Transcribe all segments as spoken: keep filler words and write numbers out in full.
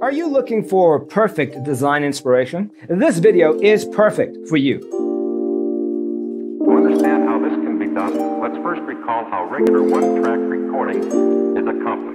Are you looking for perfect design inspiration? This video is perfect for you. To understand how this can be done, let's first recall how regular one-track recording is accomplished.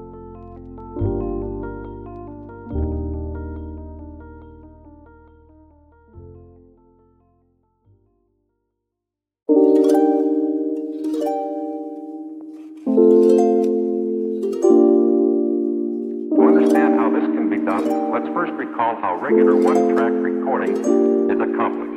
Let's first recall how regular one-track recording is accomplished.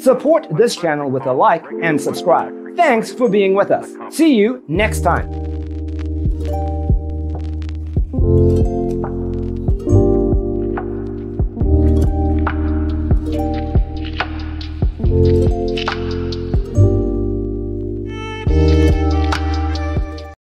Support this channel with a like and subscribe. Thanks for being with us. See you next time.